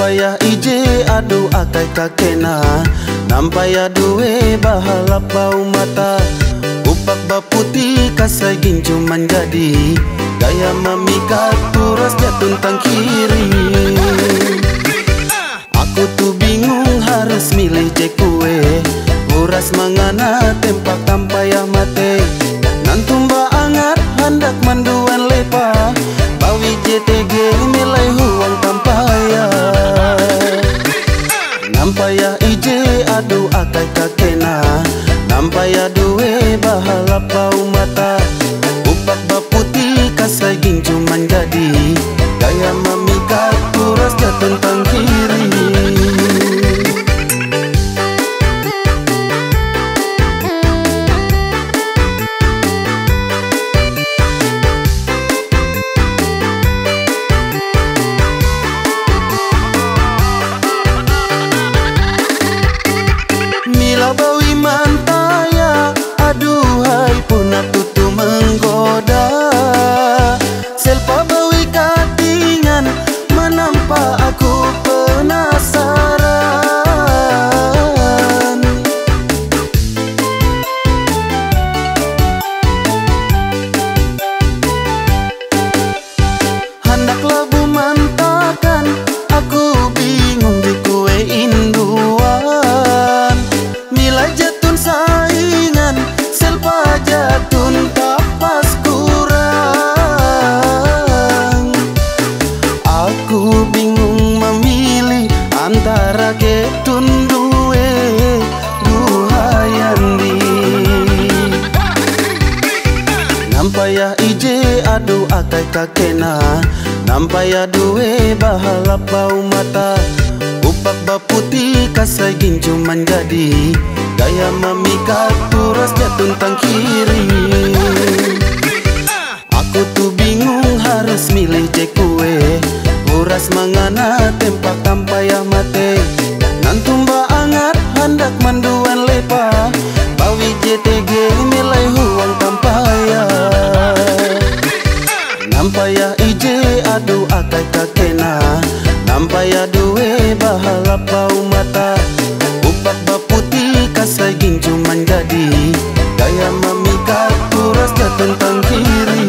payah ije adu akai kakena, nam payah duwe bahalap bau mata. Upak ba putih kasai ginjuman jadi, gaya memikat turas jatun tang kiri. Aku tu bingung harus milih cek kue, uras mangana tempat tam payah mate. Nantumba angat handak manduan lepa, bawi JTG nilai huang tampaya. Nampaya ije adu akai kakena, nampaya duwe bahalap bau mata. Upak ba putih kasai ginjuman jadi, gaya memikat turas jatun tang kiri. Nampaya duwe bahalap bau mata. Upak ba putih kasai ginjuman jadi, gaya memikat turas jatun tang kiri. Aku tu bingung harus milih cek kue, uras mangana tempat tampayah mate. Nantumba angat handak manduan lepa, bawi JTG nilai huang tampayah. Nampaya ije adu akai kakena, nampaya duwe bahalap bau mata. Upak ba putih kasai ginjuman jadi, gaya memikat turas jatun tang kiri.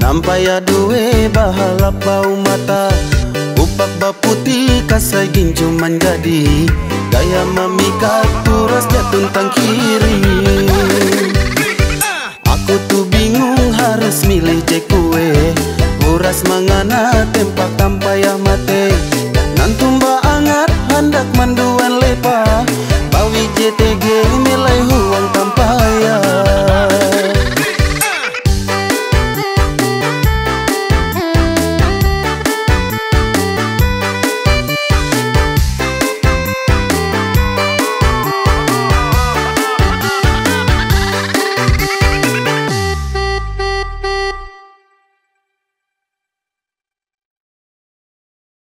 Nampaya duwe bahalap bau mata. Upak ba putih kasai ginjuman jadi, gaya memikat turas jatun tang kiri. Aku tu bingung harus milih cek kue, uras mangana tempat tampayah mate.